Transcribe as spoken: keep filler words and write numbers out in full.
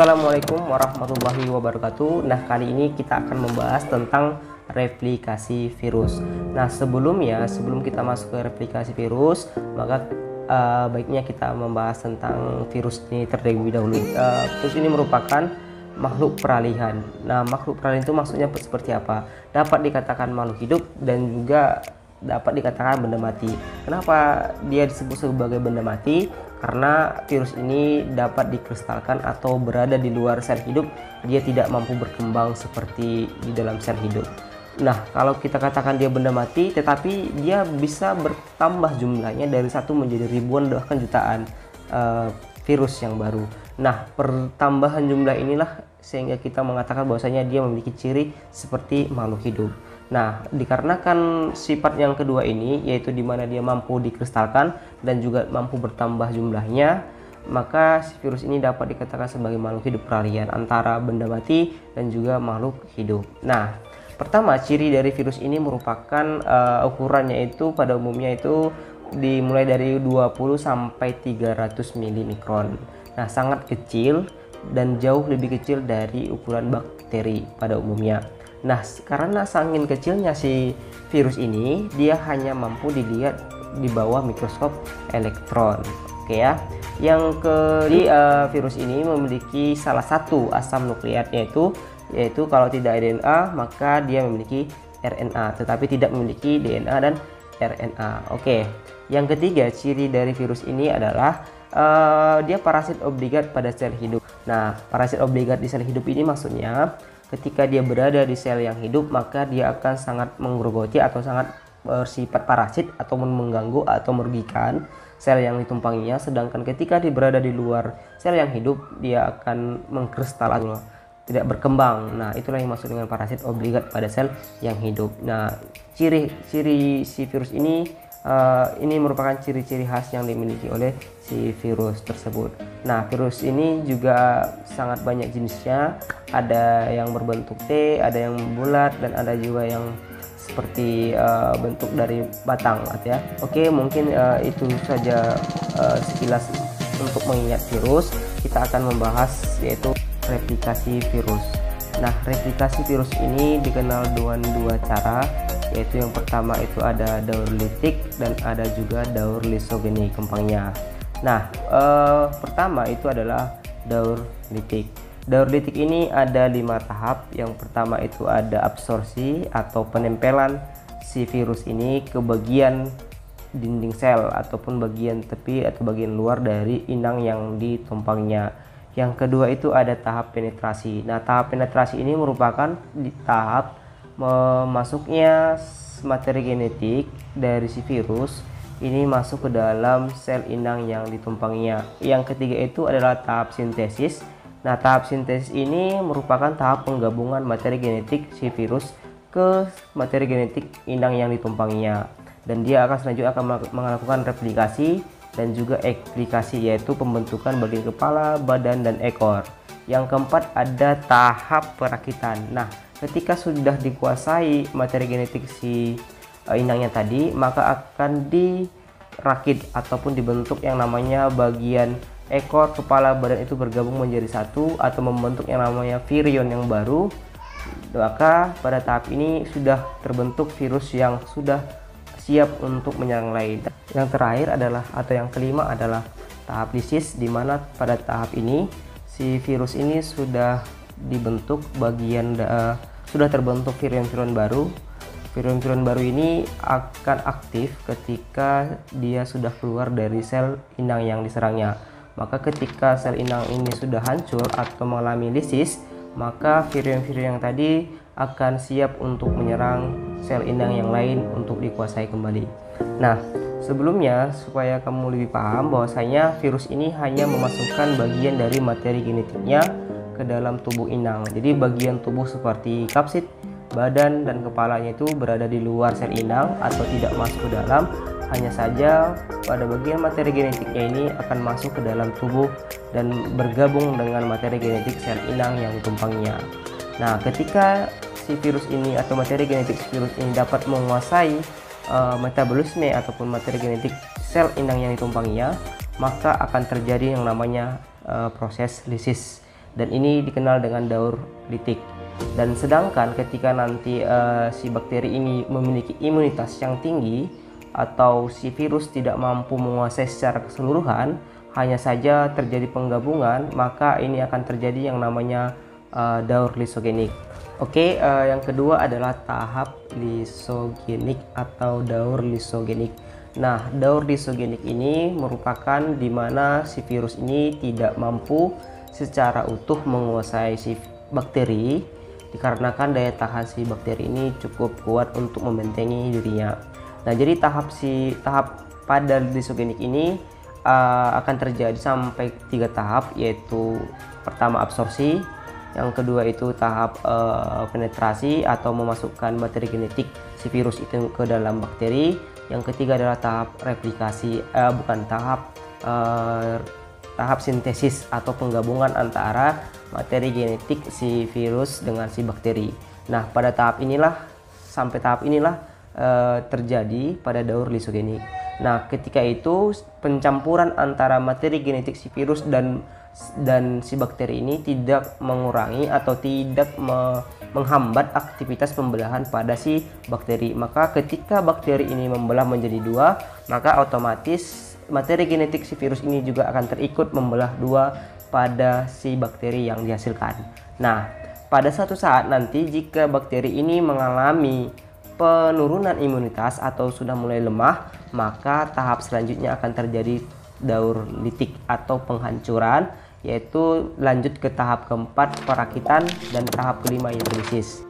Assalamualaikum warahmatullahi wabarakatuh. Nah, kali ini kita akan membahas tentang replikasi virus. Nah, sebelumnya, sebelum kita masuk ke replikasi virus, maka uh, baiknya kita membahas tentang virus ini terlebih dahulu. Uh, virus ini merupakan makhluk peralihan. Nah, makhluk peralihan itu maksudnya seperti apa? Dapat dikatakan makhluk hidup dan juga dapat dikatakan benda mati. Kenapa dia disebut sebagai benda mati? Karena virus ini dapat dikristalkan atau berada di luar sel hidup, dia tidak mampu berkembang seperti di dalam sel hidup. Nah, kalau kita katakan dia benda mati, tetapi dia bisa bertambah jumlahnya dari satu menjadi ribuan bahkan jutaan uh, virus yang baru. Nah, pertambahan jumlah inilah sehingga kita mengatakan bahwasanya dia memiliki ciri seperti makhluk hidup. Nah, dikarenakan sifat yang kedua ini, yaitu di mana dia mampu dikristalkan dan juga mampu bertambah jumlahnya, maka si virus ini dapat dikatakan sebagai makhluk hidup peralihan antara benda mati dan juga makhluk hidup. Nah, pertama ciri dari virus ini merupakan uh, ukurannya itu pada umumnya itu dimulai dari dua puluh sampai tiga ratus milimikron. Nah, sangat kecil dan jauh lebih kecil dari ukuran bakteri pada umumnya. Nah, karena saking kecilnya si virus ini, dia hanya mampu dilihat di bawah mikroskop elektron. Oke ya. Yang kedua, uh, virus ini memiliki salah satu asam nukleat yaitu yaitu kalau tidak D N A maka dia memiliki R N A, tetapi tidak memiliki D N A dan R N A. Oke. Yang ketiga, ciri dari virus ini adalah uh, dia parasit obligat pada sel hidup. Nah, parasit obligat di sel hidup ini maksudnya ketika dia berada di sel yang hidup, maka dia akan sangat menggerogoti atau sangat bersifat parasit atau mengganggu atau merugikan sel yang ditumpanginya. Sedangkan ketika dia berada di luar sel yang hidup, dia akan mengkristal atau tidak berkembang. Nah, itulah yang dimaksud dengan parasit obligat pada sel yang hidup. Nah, ciri-ciri si virus ini Uh, ini merupakan ciri-ciri khas yang dimiliki oleh si virus tersebut. Nah, virus ini juga sangat banyak jenisnya. Ada yang berbentuk T, ada yang bulat, dan ada juga yang seperti uh, bentuk dari batang, ya. Oke, mungkin uh, itu saja uh, sekilas untuk mengingat virus. Kita akan membahas yaitu replikasi virus. Nah, replikasi virus ini dikenal dengan dua cara, yaitu yang pertama itu ada daur litik dan ada juga daur lisogeni kembangnya. Nah, eh, pertama itu adalah daur litik. Daur litik ini ada lima tahap. Yang pertama itu ada absorpsi atau penempelan si virus ini ke bagian dinding sel ataupun bagian tepi atau bagian luar dari inang yang ditumpangnya. Yang kedua itu ada tahap penetrasi. Nah, tahap penetrasi ini merupakan di tahap masuknya materi genetik dari si virus ini masuk ke dalam sel inang yang ditumpanginya. Yang ketiga itu adalah tahap sintesis. Nah, tahap sintesis ini merupakan tahap penggabungan materi genetik si virus ke materi genetik inang yang ditumpanginya, dan dia akan selanjutnya akan melakukan replikasi dan juga ekplikasi, yaitu pembentukan bagian kepala, badan, dan ekor. Yang keempat ada tahap perakitan. Nah, ketika sudah dikuasai materi genetik si inangnya tadi, maka akan dirakit ataupun dibentuk yang namanya bagian ekor, kepala, badan itu bergabung menjadi satu atau membentuk yang namanya virion yang baru. Maka pada tahap ini sudah terbentuk virus yang sudah siap untuk menyerang lain. Yang terakhir adalah atau yang kelima adalah tahap lisis, di mana pada tahap ini si virus ini sudah dibentuk bagian uh, sudah terbentuk virion-virion baru. Virion-virion baru ini akan aktif ketika dia sudah keluar dari sel inang yang diserangnya. Maka ketika sel inang ini sudah hancur atau mengalami lisis, maka virion-virion yang tadi akan siap untuk menyerang sel inang yang lain untuk dikuasai kembali. Nah, sebelumnya supaya kamu lebih paham bahwasanya virus ini hanya memasukkan bagian dari materi genetiknya ke dalam tubuh inang. Jadi bagian tubuh seperti kapsid, badan, dan kepalanya itu berada di luar sel inang atau tidak masuk ke dalam. Hanya saja pada bagian materi genetiknya ini akan masuk ke dalam tubuh dan bergabung dengan materi genetik sel inang yang ditumpangnya. Nah, ketika si virus ini atau materi genetik virus ini dapat menguasai uh, metabolisme ataupun materi genetik sel inang yang ditumpangnya, maka akan terjadi yang namanya uh, proses lisis. dan ini dikenal dengan daur litik. Dan sedangkan ketika nanti uh, si bakteri ini memiliki imunitas yang tinggi atau si virus tidak mampu menguasai secara keseluruhan, hanya saja terjadi penggabungan, maka ini akan terjadi yang namanya uh, daur lisogenik. Oke, okay, uh, yang kedua adalah tahap lisogenik atau daur lisogenik. Nah, daur lisogenik ini merupakan dimana si virus ini tidak mampu secara utuh menguasai si bakteri, dikarenakan daya tahan si bakteri ini cukup kuat untuk membentengi dirinya. Nah, jadi tahap si tahap pada lisogenik ini uh, akan terjadi sampai tiga tahap, yaitu pertama absorpsi, yang kedua itu tahap uh, penetrasi atau memasukkan materi genetik si virus itu ke dalam bakteri, yang ketiga adalah tahap replikasi, uh, bukan tahap uh, tahap sintesis atau penggabungan antara materi genetik si virus dengan si bakteri. Nah, pada tahap inilah sampai tahap inilah e, terjadi pada daur lisogenik. Nah, ketika itu pencampuran antara materi genetik si virus dan dan si bakteri ini tidak mengurangi atau tidak me, menghambat aktivitas pembelahan pada si bakteri. Maka ketika bakteri ini membelah menjadi dua, maka otomatis materi genetik si virus ini juga akan terikut membelah dua pada si bakteri yang dihasilkan. Nah, pada suatu saat nanti jika bakteri ini mengalami penurunan imunitas atau sudah mulai lemah, maka tahap selanjutnya akan terjadi daur litik atau penghancuran, yaitu lanjut ke tahap keempat perakitan dan tahap kelima hidrolisis.